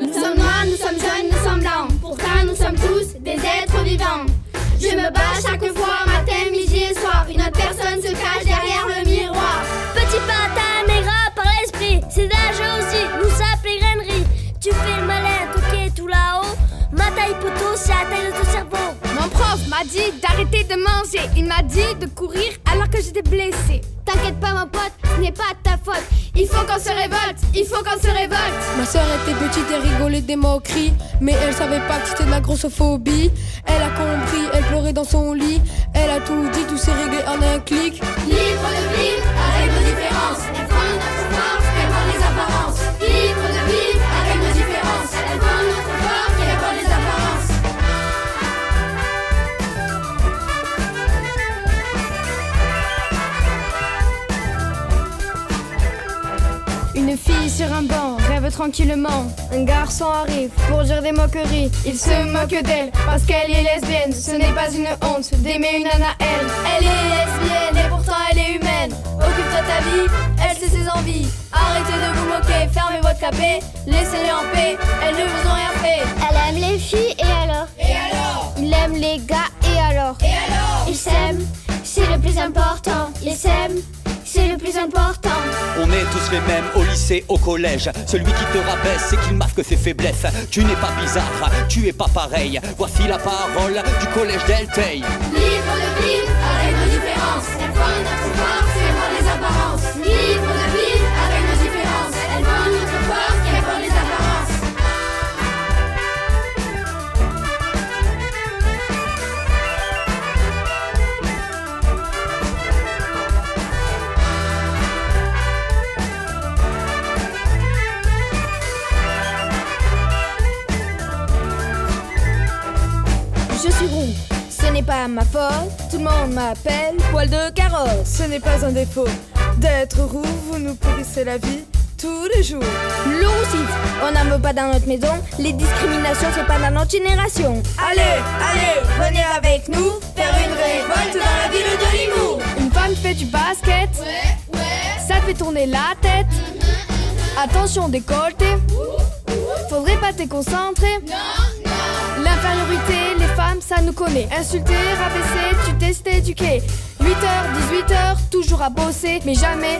Nous sommes noirs, nous sommes jeunes, nous sommes blancs. Pourtant nous sommes tous des êtres vivants. Je me bats chaque fois, matin, midi et soir. Une autre personne se cache derrière le miroir. Petit patin maigre par l'esprit, c'est d'âge aussi, nous s'appelons grainerie. Tu fais le malin, toqué tout là-haut. Ma taille poteau, c'est la taille de ton cerveau. Mon prof m'a dit d'arrêter de manger. Il m'a dit de courir alors que j'étais blessée. T'inquiète pas mon pote, ce n'est pas ta faute. Il faut qu'on se révolte, il faut qu'on se révolte. Ma soeur était petite et rigolait des moqueries, mais elle savait pas que c'était de la grossophobie. Elle a compris, elle pleurait dans son lit. Elle a tout dit, tout s'est réglé en un clic. Libre de vivre avec nos différences. Elle prend notre force, elle prend les apparences. Libre de vivre avec nos différences. Elle prend notre force, elle prend les apparences. Une fille sur un banc rêve tranquillement. Un garçon arrive pour dire des moqueries. Il se moque d'elle parce qu'elle est lesbienne. Ce n'est pas une honte d'aimer une nana elle. Elle est lesbienne et pourtant elle est humaine. Occupe-toi ta vie, elle sait ses envies. Arrêtez de vous moquer, fermez votre capet. Laissez-les en paix, elles ne vous ont rien fait. Elle aime les filles et alors? Et alors? Il aime les gars et alors? Et alors? Ils s'aiment, c'est le plus important. Ils s'aiment, c'est le plus important. On est tous les mêmes au lycée, au collège. Celui qui te rabaisse, c'est qu'il marque ses faiblesses. Tu n'es pas bizarre, tu es pas pareil. Voici la parole du collège d'Elteil. Libre de vivre avec nos différences. Elle prend notre force, elle prend les apparences. Libre de vivre avec nos différences. Elle prend notre force, elle prend les apparences. Je suis roux, ce n'est pas ma faute. Tout le monde m'appelle poil de carotte. Ce n'est pas un défaut d'être roux. Vous nous pourrissez la vie tous les jours. Le roussite, on n'en veut pas dans notre maison. Les discriminations, c'est pas dans notre génération. Allez, allez, venez avec nous faire une révolte dans la ville de Limoux. Une femme fait du basket, ouais, ouais. Ça fait tourner la tête. Attention décolleté, faudrait pas te concentrer. Non, non. L'infériorité, les femmes, ça nous connaît. Insulter, rabaisser, tu t'es éduqué. 8h, 18h, toujours à bosser, mais jamais